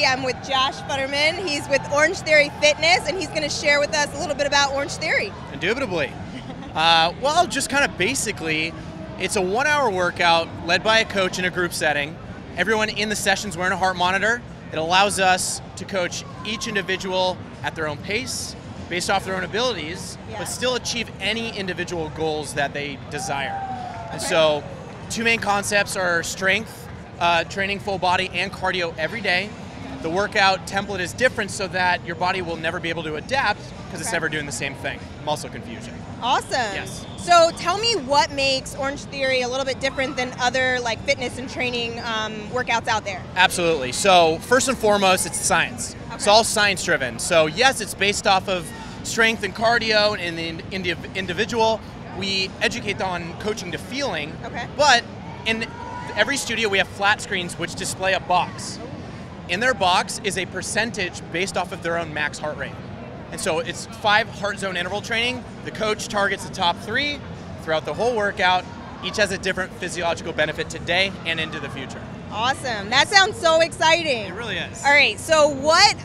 I'm with Josh Futterman. He's with Orange Theory Fitness, and he's going to share with us a little bit about Orange Theory. Indubitably. Well, just kind of basically, it's a 1 hour workout led by a coach in a group setting. Everyone in the session's wearing a heart monitor. It allows us to coach each individual at their own pace, based off their own abilities, but still achieve any individual goals that they desire. Okay. And so, two main concepts are strength, training full body, and cardio every day. The workout template is different so that your body will never be able to adapt because it's never doing the same thing. Muscle confusion. Awesome. Yes. So tell me what makes Orange Theory a little bit different than other like fitness and training workouts out there. Absolutely. So first and foremost, it's science. Okay. It's all science driven. So yes, it's based off of strength and cardio and the individual. We educate on coaching to feeling, but in every studio we have flat screens which display a box. In their box is a percentage based off of their own max heart rate. And so it's 5 heart zone interval training. The coach targets the top 3 throughout the whole workout. Each has a different physiological benefit today and into the future. Awesome. That sounds so exciting. It really is. All right, so what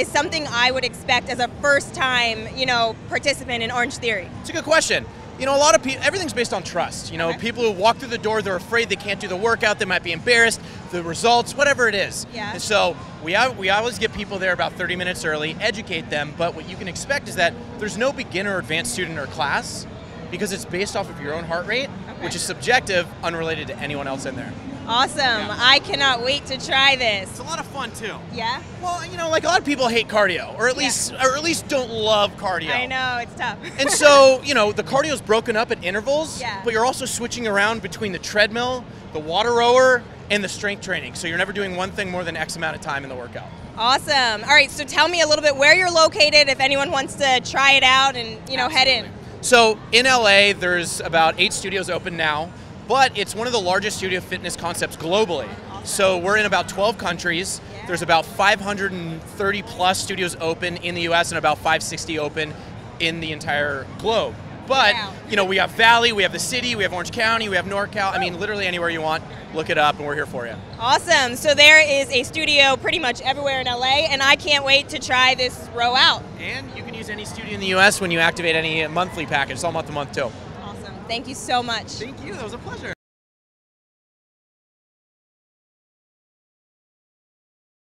is something I would expect as a first-time, participant in Orange Theory? It's a good question. A lot of people, everything's based on trust. People who walk through the door, they're afraid they can't do the workout, they might be embarrassed, the results, whatever it is. Yeah. And so we always get people there about 30 minutes early, educate them, but what you can expect is that there's no beginner, advanced student, or class because it's based off of your own heart rate, which is subjective, unrelated to anyone else in there. Awesome. Yeah. I cannot wait to try this. It's a lot of fun too. Yeah? Well, like a lot of people hate cardio, or at least don't love cardio. I know, it's tough. And so, the cardio's broken up at intervals, but you're also switching around between the treadmill, the water rower, and the strength training. So you're never doing one thing more than X amount of time in the workout. Awesome. All right, so tell me a little bit where you're located if anyone wants to try it out and, head in. So in LA, there's about 8 studios open now. But it's one of the largest studio fitness concepts globally. So we're in about 12 countries. There's about 530 plus studios open in the US and about 560 open in the entire globe. But, we have Valley, we have the city, we have Orange County, we have NorCal. I mean, literally anywhere you want, look it up and we're here for you. Awesome. So there is a studio pretty much everywhere in LA, and I can't wait to try this row out. And you can use any studio in the US when you activate any monthly package. It's all month to month too. Thank you so much. Thank you. That was a pleasure.